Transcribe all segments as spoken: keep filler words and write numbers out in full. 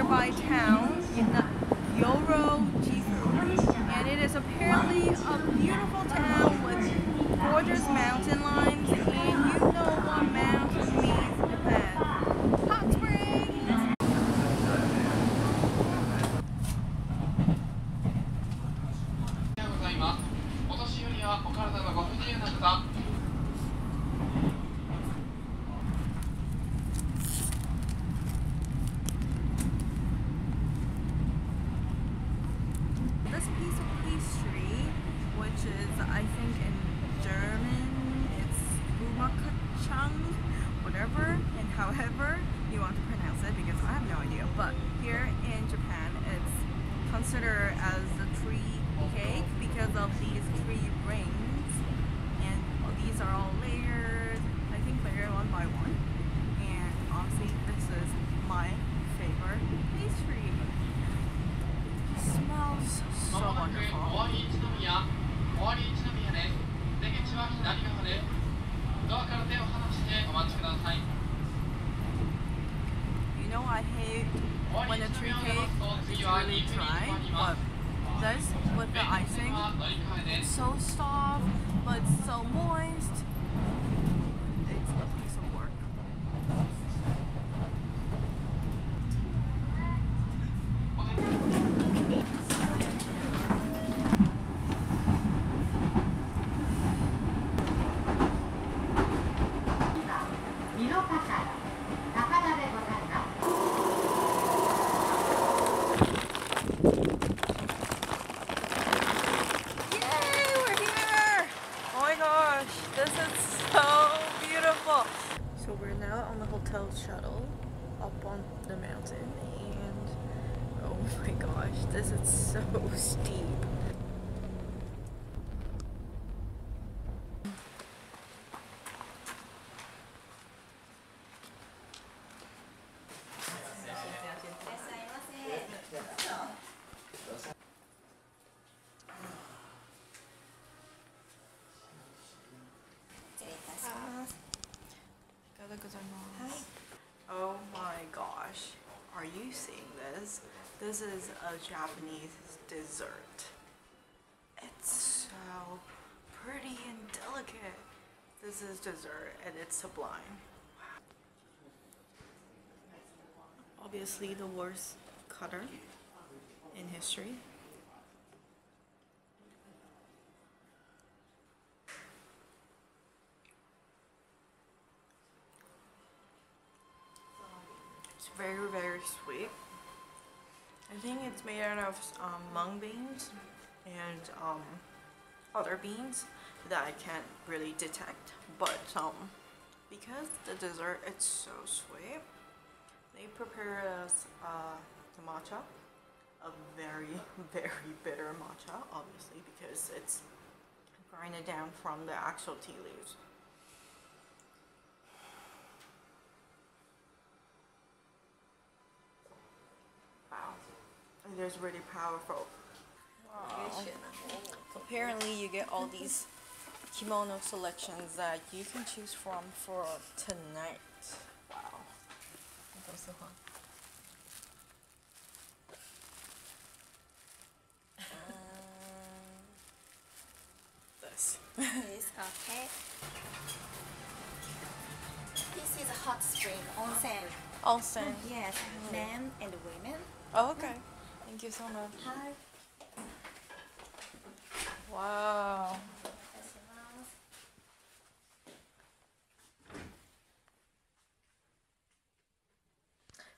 nearby town in the Gyoro Jizu. And it is apparently a beautiful town with gorgeous mountain lines, and you know what mountain means in Japan. Hot springs! This piece of pastry, which is I think in German, it's Bumakuchang, whatever and however you want to pronounce it, because I have no idea. But here in Japan, it's considered as a tree cake because of these tree rings, and these are all layered. I think layered one by one. And honestly, this is my favorite pastry. Smells so wonderful. You know, I hate when a tree cake is really dry, but this with the icing, it's so soft but so moist. It's a piece of work. So we're now on the hotel shuttle up on the mountain, and oh my gosh, this is so steep. Oh my gosh, are you seeing this? This is a Japanese dessert. It's so pretty and delicate. This is dessert and it's sublime. Obviously the worst cutter in history. It's very, very sweet. I think it's made out of um, mung beans and um, other beans that I can't really detect. But um, because the dessert is so sweet, they prepared us uh, the matcha. A very, very bitter matcha, obviously, because it's grinded down from the actual tea leaves. It is really powerful. Wow. Apparently you get all these kimono selections that you can choose from for tonight. Wow. That's the one. This. This, okay. This is a hot spring, onsen. Onsen? Yes, men and women. Oh, okay. Thank you so much. Hi. Wow.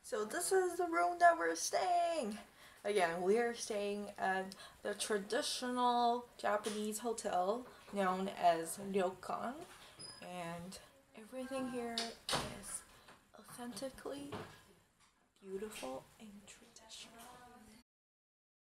So this is the room that we're staying. Again, we are staying at the traditional Japanese hotel known as Ryokan, and everything here is authentically beautiful and traditional.